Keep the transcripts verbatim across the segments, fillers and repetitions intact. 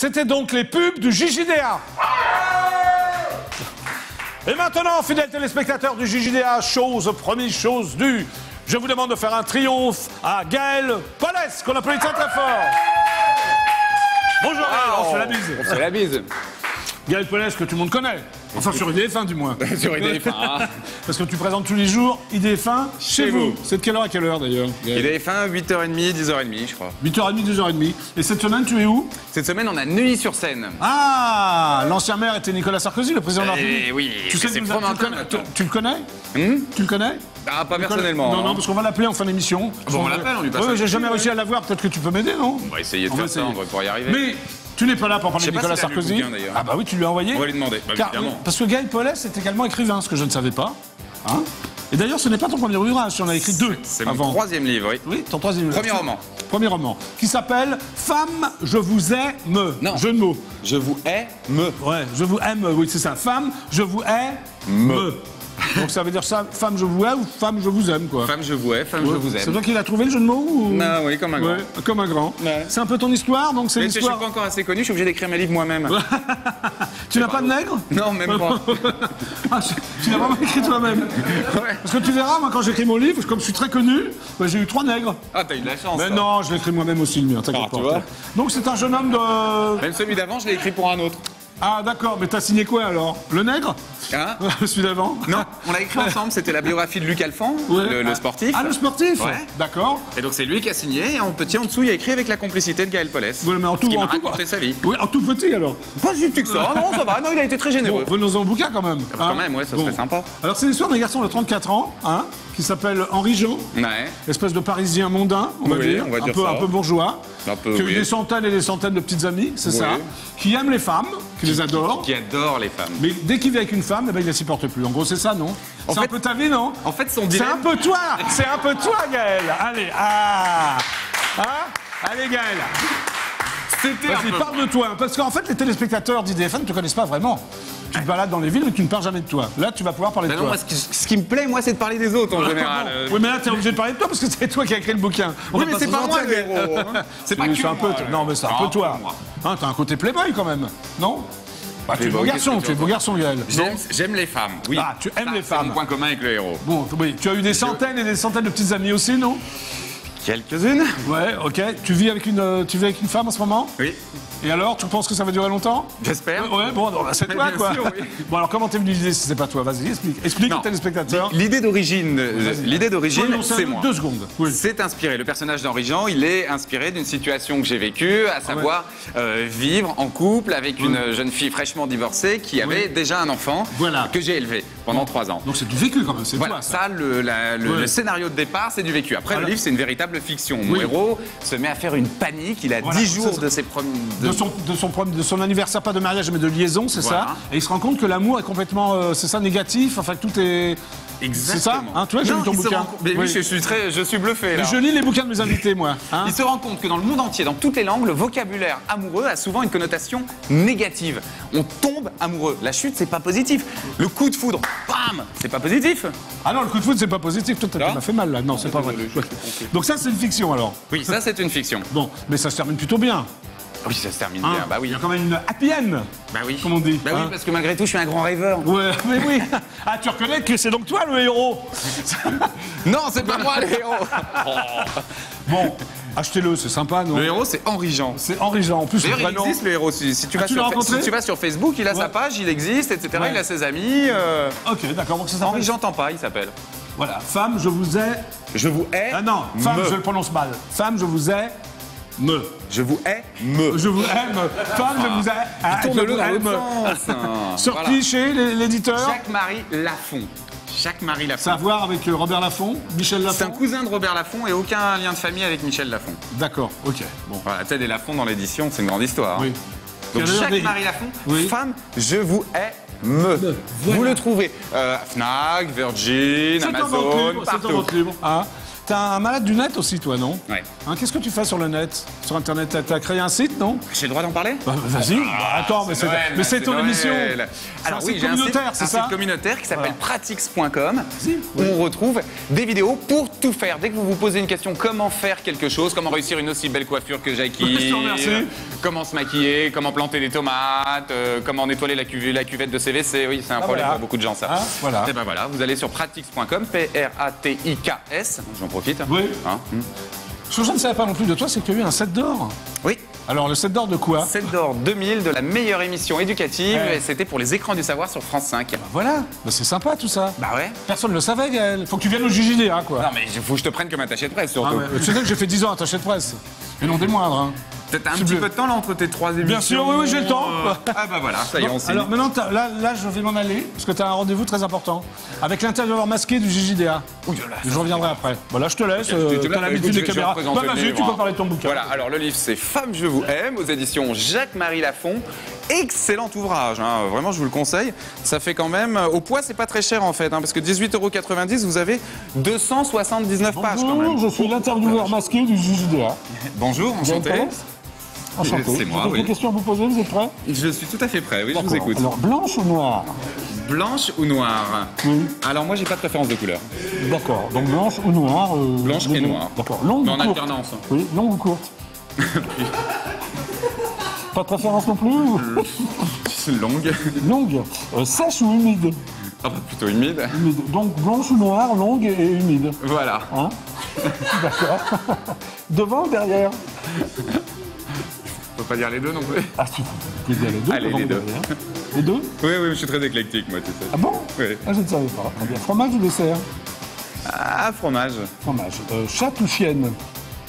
C'était donc les pubs du J J D A. Et maintenant, fidèles téléspectateurs du J J D A, chose promise, chose due, je vous demande de faire un triomphe à Gaël Pollès, qu'on applaudit très très fort. Bonjour, oh, on se la bise. On se la bise. Gaël Pollès, que tout le monde connaît. Enfin, sur I D F un, du moins. Sur I D F un. Ah. Parce que tu présentes tous les jours I D F un chez, chez vous. vous. C'est de quelle heure à quelle heure, d'ailleurs? I D F un, huit heures trente, dix heures trente, je crois. huit heures trente, dix heures trente. Et cette semaine, tu es où? Cette semaine, on a Neuilly-sur-Seine. Ah, l'ancien maire était Nicolas Sarkozy, le président euh, de la République. Oui, tu sais, nous a, tu, le tu, tu le connais? hum Tu le connais? Ah, pas Nicolas, personnellement. Non, non, parce qu'on va l'appeler en fin d'émission. Bon, on, on l'appelle, on lui passe. Oui, j'ai jamais réussi à l'avoir. Peut-être que tu peux m'aider, non? On va essayer de faire ça, on va pouvoir y arriver. Mais tu n'es pas là pour parler de Nicolas Sarkozy. Ah bah oui, tu lui as envoyé. On va lui demander. Parce que Gaël Pollès est également écrivain, ce que je ne savais pas. Hein, et d'ailleurs, ce n'est pas ton premier ouvrage, on a écrit deux. C'est mon avant. troisième livre, oui. Oui, ton troisième livre. Premier roman. Premier roman, qui s'appelle Femmes, je vous hais... me. Non. Jeu de mots. Je vous hais... me. Ouais, je vous hais... me, oui, c'est ça. Femmes, je vous hais... me. me. Donc ça veut dire ça, femme je vous hais ou femme je vous aime, quoi. Femme je vous hais, femme ouais. je vous aime. C'est toi qui l'as trouvé le jeu de mots ou... Non, oui, comme un grand. Ouais, comme un grand. Ouais. C'est un peu ton histoire, donc c'est l'histoire... Je suis pas encore assez connu, je suis obligé d'écrire mes livres moi-même. Tu n'as pas de nègre? Non, même pas. Ah, tu l'as vraiment écrit toi-même? Ouais. Parce que tu verras, moi, quand j'écris mon livre, comme je suis très connu, bah, j'ai eu trois nègres. Ah, t'as eu de la chance. Mais toi. Non, je l'écris moi-même aussi, le mien, t'inquiète ah, pas. Tu vois. Donc c'est un jeune homme de... Même celui d'avant, je l'ai écrit pour un autre. Ah d'accord, mais t'as signé quoi alors? Le nègre? Hein? Celui d'avant? Non, on l'a écrit ensemble, c'était la biographie de Luc Alphand, ouais. le, le sportif. Ah, le sportif? Ouais. D'accord. Et donc c'est lui qui a signé, et en petit en dessous, il a écrit avec la complicité de Gaël Pollès. Oui, mais en tout, qui en tout raconté sa vie. Oui, en tout petit alors? Pas si petit que ça, non, ça va, non, il a été très généreux. Bon, venons-en au bouquin quand même. Ah, bah, hein? Quand même, ouais, ça bon. serait sympa. Alors c'est l'histoire d'un garçon de trente-quatre ans, hein, qui s'appelle Henri Jean, ouais. espèce de parisien mondain, on va oui, dire, on va dire un, peu, un peu bourgeois, un peu, qui a eu oui. des centaines et des centaines de petites amies, c'est oui. ça, qui aime les femmes, qui les adore. Qui, qui adore les femmes. Mais dès qu'il vit avec une femme, eh ben, il ne s'y porte plus. En gros, c'est ça, non? C'est un peu ta vie, non? En fait, son dilemme... C'est un peu toi. C'est un peu toi, Gaël. Allez, ah hein? Allez, Gaël. Vas-y, parle de toi. Parce qu'en fait, les téléspectateurs d'I D F un ne te connaissent pas vraiment. Tu te balades dans les villes, mais tu ne parles jamais de toi. Là, tu vas pouvoir parler ben de non, toi. Moi, ce, qui, ce qui me plaît, moi, c'est de parler des autres, en ah, général. Bon. Euh... Oui, mais là, tu es obligé de parler de toi, parce que c'est toi qui as écrit le bouquin. On oui, mais c'est pas moi, gros. C'est pas que un peu, ouais. Non, mais c'est un ah, peu toi. Hein, t'as un côté playboy, quand même, non? Bah, tu es beau garçon, tu es beau garçon, Gaël. J'aime les femmes, oui. Ah, tu aimes les femmes. C'est mon point commun avec le héros. Bon, oui, tu as eu des centaines et des centaines de petites amies aussi, non? Quelques-unes. Ouais, ok. Tu vis avec une, euh, tu vis avec une femme en ce moment? Oui. Et alors, tu penses que ça va durer longtemps? J'espère. Ouais, bon, c'est toi, quoi. Sûr, oui. Bon, alors, comment t'es venu l'idée si c'est pas toi? Vas-y, explique. Explique aux téléspectateurs. L'idée d'origine, l'idée d'origine, c'est moi. Deux secondes. Oui. C'est inspiré. Le personnage d'Henri Jean, il est inspiré d'une situation que j'ai vécue, à savoir ah ouais. euh, vivre en couple avec une oui. jeune fille fraîchement divorcée qui avait oui. déjà un enfant voilà. que j'ai élevé pendant trois ans. Donc c'est du vécu quand même. C'est voilà. toi, ça. Ça, le, la, le, ouais. le scénario de départ, c'est du vécu. Après, alors, le livre, c'est une véritable fiction. Mon oui. héros se met à faire une panique. Il a voilà, dix jours ça. de ses premiers... De... De, son, de, son, de son anniversaire, pas de mariage, mais de liaison, c'est voilà. ça. Et il se rend compte que l'amour est complètement... Euh, c'est ça, négatif. Enfin, tout est... C'est ça, hein, tu vois, j'ai lu ton bouquin. Rend... Mais oui, oui. Je, suis très, je suis bluffé. Là. Je lis les bouquins de mes invités, moi. Hein. Il se rend compte que dans le monde entier, dans toutes les langues, le vocabulaire amoureux a souvent une connotation négative. On tombe amoureux. La chute, c'est pas positif. Le coup de foudre, bam, c'est pas positif. Ah non, le coup de foudre, c'est pas positif. Toi, t'as fait mal, là. Non, c'est pas vrai. vrai. Donc ça, c'est une fiction, alors. Oui, ça, c'est une fiction. Bon, mais ça se termine plutôt bien. Oui, ça se termine hein, bien, bah oui. Il y a quand même une happy end, bah oui. comme on dit. Bah hein. oui, parce que malgré tout, je suis un grand rêveur. Ouais, mais oui. Ah, tu reconnais que c'est donc toi le héros? Non, c'est pas moi le héros. Oh. Bon, achetez-le, c'est sympa, non? Le héros, c'est Henri Jean. C'est Henri Jean, en plus. Il existe le héros, si, si, tu vas sur, si tu vas sur Facebook, il a ouais. sa page, il existe, et cetera. Ouais. Il a ses amis. Euh... Ok, d'accord, donc ça s'appelle Henri Jean Tampa, il s'appelle. Voilà, femme, je vous hais... Je vous hais... Ah non, femme, me. je le prononce mal. Femme, je vous hais... me. Je vous hais, me. Je vous aime, femme, ah. je vous hais. Ah, tourne le aime. Sorti voilà. chez l'éditeur Jacques-Marie Laffont. Jacques-Marie Laffont. Ça a à voir avec Robert Laffont, Michel Laffont. C'est un cousin de Robert Laffont et aucun lien de famille avec Michel Laffont. D'accord, ok. Bon. Voilà, Ted et Laffont dans l'édition, c'est une grande histoire. Oui. Hein. Donc Jacques-Marie Laffont, oui. femme, je vous hais. Me. Voilà. Vous le trouvez. Euh, Fnac, Virgin, Amazon, partout. C'est en vente libre. Ah. T'as un malade du net aussi, toi, non? Ouais. Hein, qu'est-ce que tu fais sur le net? Sur Internet, t'as as créé un site, non? J'ai le droit d'en parler? bah, Vas-y. Bah, attends, ah, mais c'est ton émission. Alors oui, j'ai un site communautaire qui s'appelle Pratiks point com. Où on retrouve des vidéos pour tout faire. Dès que vous vous posez une question, comment faire quelque chose, comment réussir une aussi belle coiffure que Jackie, comment se maquiller, comment planter des tomates, euh, comment nettoyer la, cu la cuvette de C V C. Oui, c'est un ah, problème voilà. pour beaucoup de gens, ça. Ah, voilà. Et ben voilà, vous allez sur Pratiks point com, P R A T I K S. J'en profite. Oui. Hein, hum. Ce que je ne savais pas non plus de toi, c'est que tu as eu un set d'or. Oui. Alors, le set d'or de quoi? Set d'or deux mille de la meilleure émission éducative. Ouais. Et c'était pour les écrans du savoir sur France cinq. Bah voilà. Bah c'est sympa tout ça. Bah ouais. Personne ne le savait, Gaël. Faut que tu viennes au J J D A, hein, quoi. Non, mais il faut que je te prenne comme attaché de presse, surtout. Ah ouais. Tu sais que j'ai fait dix ans attaché de presse. Et non des moindres, hein. T'as un petit bleu. peu de temps là entre tes trois émissions. Bien sûr, oui, oui, j'ai le temps. Euh... Ah bah voilà, ça y est, on s'est. Alors maintenant, là, là, je vais m'en aller, parce que t'as un rendez-vous très important, avec l'intérieur masqué du J J D A. Ouh là, je reviendrai après. Voilà, je te laisse, okay, euh, t'as l'habitude des caméras. Bah, vas-y, tu peux parler de ton bouquin. Voilà, alors le livre, c'est Femmes, je vous hais, aux éditions Jacques-Marie Laffont. Excellent ouvrage, hein. Vraiment, je vous le conseille. Ça fait quand même... Au poids, c'est pas très cher, en fait, hein, parce que dix-huit euros quatre-vingt-dix, vous avez deux cent soixante-dix-neuf pages, quand même. Je suis l'intervieweur masqué du J J D A. Bonjour, enchanté. Enchanté. C'est moi, oui. Des questions à vous poser, vous êtes prêts? Je suis tout à fait prêt, oui, je vous écoute. Alors, blanche ou noire? Blanche ou noire? Oui. Alors, moi, j'ai pas de préférence de couleur. D'accord, donc blanche ou noire? euh, Blanche et noire. D'accord, longue ou courte? En alternance. Oui, longue ou courte? Pas de préférence non plus? Longue. Longue. Euh, sèche ou humide? Ah, bah, plutôt humide. Humide. Donc, blanche ou noire, longue et humide. Voilà. Hein? D'accord. Devant ou derrière? On peut pas dire les deux non plus. Ah si, tu peux dire les deux. Allez, les deux. Les deux? Oui, oui, je suis très éclectique, moi, tu sais. Ah bon? Oui. Ah, je ne savais pas. Très bien. Fromage ou dessert? Ah, fromage. Fromage. Euh, chatte ou chienne?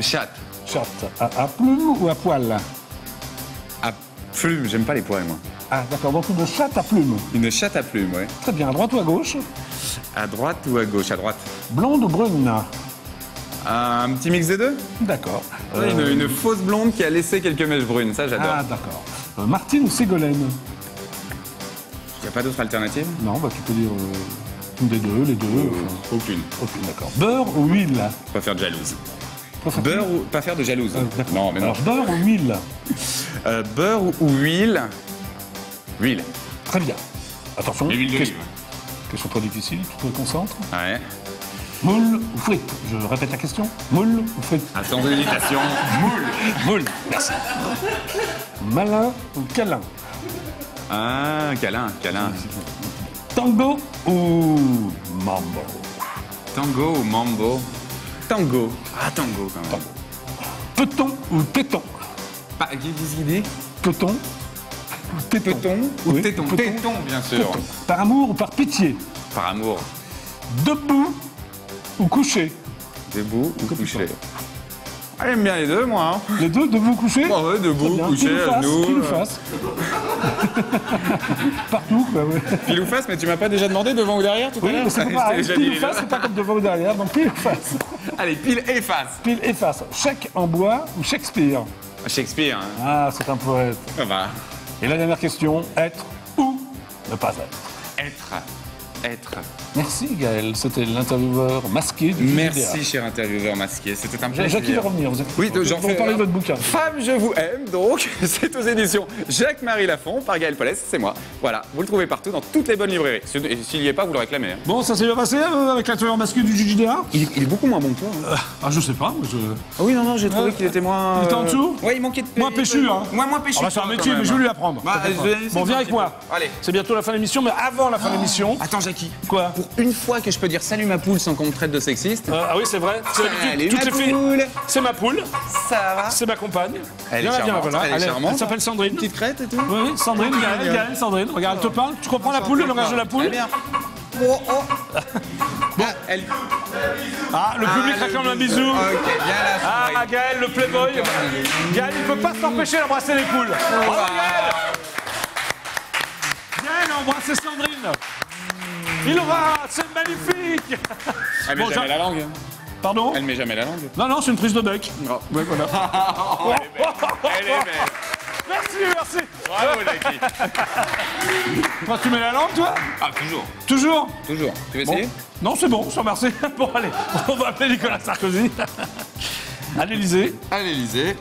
Chatte. Chatte. À, à plume ou à poil? À plume, j'aime pas les poils, moi. Ah, d'accord, donc une chatte à plume. Une chatte à plume, oui. Très bien, à droite ou à gauche? À droite ou à gauche? À droite. Blonde ou brune? Un petit mix des deux? D'accord. Euh... Une, une fausse blonde qui a laissé quelques mèches brunes, ça j'adore. Ah d'accord. Euh, Martine ou Ségolène? Il n'y a pas d'autre alternative? Non, bah tu peux dire euh, une des deux, les deux. Euh, enfin... Aucune. Aucune, d'accord. Beurre ou huile? Pas faire de jalouse. Beurre ou... Pas faire de jalouse. Euh, non, mais non. Alors beurre ou huile? euh, Beurre ou huile? Huile. Très bien. Attention. Les huiles d'olive. Question trop difficile, tu te concentres? Ouais. Moule ou frites? Je répète la question. Moule ou frites? Attends, hésitation. Moule. Moule. Merci. Malin ou câlin? Ah, câlin, câlin. Tango ou mambo? Tango ou mambo? Tango. Ah, tango quand même. Peut-on ou téton? Qu'est-ce qu'il dit? Peut-on? Téton ou téton? Téton, bien sûr. Par amour ou par pitié? Par amour. Debout ou couché? Debout ou couché. Ah, j'aime bien les deux, moi. Hein. Les deux, debout, couché? Ah ouais, debout, couché, à genoux. Pile ou face. Partout, bah ouais. Pile ou face, mais tu m'as pas déjà demandé devant ou derrière tout oui, à l'heure? C'est pas pareil. Pile ou face, c'est pas comme devant ou derrière, donc pile ou face. Allez, pile et face. Pile et face. Chèque en bois ou Shakespeare? Shakespeare. Hein. Ah, c'est un poète. Ah bah. Et la dernière question, être ou ne pas être? Être. Être. Merci Gaël, c'était l'intervieweur masqué du Merci J J D A. Cher intervieweur masqué, c'était un plaisir. Jackie va revenir, vous êtes oui, de, j'en fais parler de votre bouquin. Femmes, je vous hais, donc c'est aux éditions Jacques-Marie Laffont par Gaël Pollès, c'est moi. Voilà, vous le trouvez partout dans toutes les bonnes librairies. Et s'il n'y est pas, vous le réclamez. Hein. Bon, ça s'est bien passé euh, avec l'intervieweur masqué du J J D A? il, il est beaucoup moins bon que toi. Hein. Euh, ah, je sais pas. Je... Ah oui, non, non, j'ai trouvé euh, qu'il était moins. Il était en dessous? Oui, il manquait de péchu. Moins péchu, hein. Moi, moins péchu. On va faire un métier, mais je vais lui apprendre. Bon, viens avec moi. Allez. C'est bientôt la fin de l'émission, mais avant la fin de l'émission. Jackie. Quoi? Pour une fois que je peux dire salut ma poule sans qu'on me traite de sexiste. Euh, ah oui, c'est vrai. C'est ma poule. Ça va. C'est ma compagne. Elle est charmante. Voilà. Elle, elle, elle, elle s'appelle Sandrine. Petite crête et tout. Oui, Sandrine. Regarde, elle, elle, Sandrine. Regarde, elle te parle. Tu comprends la poule, le langage de la poule? Oh, oh. Bon. Ah, elle... ah, le public ah, réclame le... un bisou. Okay, ah, Gaël, le playboy. Gaël, il ne peut pas s'empêcher d'embrasser les poules. Oh, Gaël. Gaël a embrassé Sandrine. Il aura, c'est magnifique. Elle met bon, jamais la langue. Pardon? Elle met jamais la langue. Non, non, c'est une prise de bec. Oh. Ouais, voilà. Oh, elle est belle. Elle est belle. Merci, merci. Bravo, Lucky. Toi, tu mets la langue, toi? Ah, toujours. Toujours? Toujours. Tu veux essayer? Bon. Non, c'est bon, sans merci. Bon, allez, on va appeler Nicolas Sarkozy. À l'Élysée. À l'Élysée.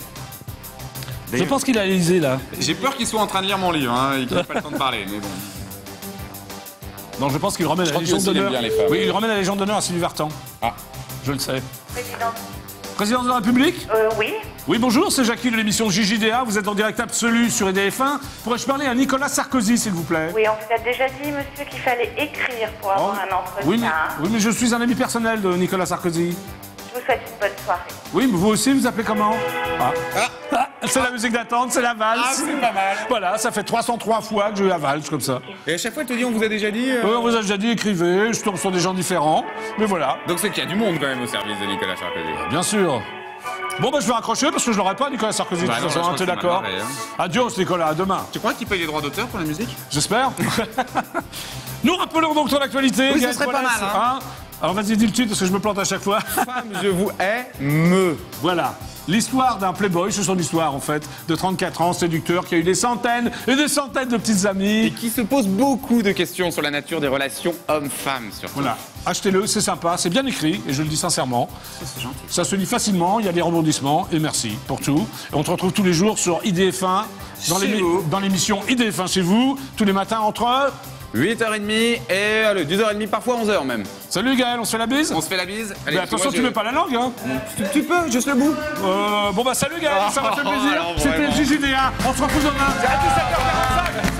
Je pense qu'il a l'Élysée, là. J'ai peur qu'il soit en train de lire mon livre, hein, et qu'il n'ait pas le temps de parler, mais bon. Non, je pense qu'il remet, oui, remet la légende d'honneur. Oui, il remet la légende d'honneur à Sylvie Vartan. Ah, je le sais. Présidente. Présidente de la République. Euh, oui. Oui, bonjour, c'est Jackie de l'émission J J D A. Vous êtes en direct absolu sur I D F un. Pourrais-je parler à Nicolas Sarkozy, s'il vous plaît? Oui, on vous a déjà dit, monsieur, qu'il fallait écrire pour avoir oh. un entretien. Oui mais, oui, mais je suis un ami personnel de Nicolas Sarkozy. Je vous souhaite une bonne soirée. Oui, mais vous aussi, vous appelez comment? Ah, ah. C'est la musique d'attente, c'est la valse. Ah, c'est pas mal. Voilà, ça fait trois cent trois fois que j'ai eu la valse comme ça. Et à chaque fois, tu te dis, on vous a déjà dit. Euh... Oui, on vous a déjà dit, écrivez, je tombe sur des gens différents. Mais voilà. Donc c'est qu'il y a du monde quand même au service de Nicolas Sarkozy. Bien sûr. Bon, bah je vais raccrocher parce que je l'aurais pas, Nicolas Sarkozy. Bah, t'es d'accord. Adios, Nicolas, à demain. Tu crois qu'il paye les droits d'auteur pour la musique? J'espère. Nous rappelons donc ton actualité. Oui, ce serait pas mal. Hein. Hein. Alors vas-y, dis le titre parce que je me plante à chaque fois. Femmes, je vous hais... me. Voilà. L'histoire d'un playboy, c'est son histoire en fait, de trente-quatre ans, séducteur, qui a eu des centaines et des centaines de petites amies. Et qui se pose beaucoup de questions sur la nature des relations hommes-femmes, surtout. Voilà, achetez-le, c'est sympa, c'est bien écrit, et je le dis sincèrement. C'est gentil. Ça se lit facilement, il y a des rebondissements, et merci pour tout. Et on te retrouve tous les jours sur I D F un, dans l'émission I D F un chez vous, tous les matins entre... huit heures trente et euh, dix heures trente, parfois onze heures même. Salut Gaël, on se fait la bise? On se fait la bise. Allez, mais attention, tu mets pas la langue, hein. tu, tu peux, juste le bout. Euh, bon bah salut Gaël, oh, ça m'a fait plaisir. C'était J J D A, on se retrouve demain à dix-sept heures quarante-cinq.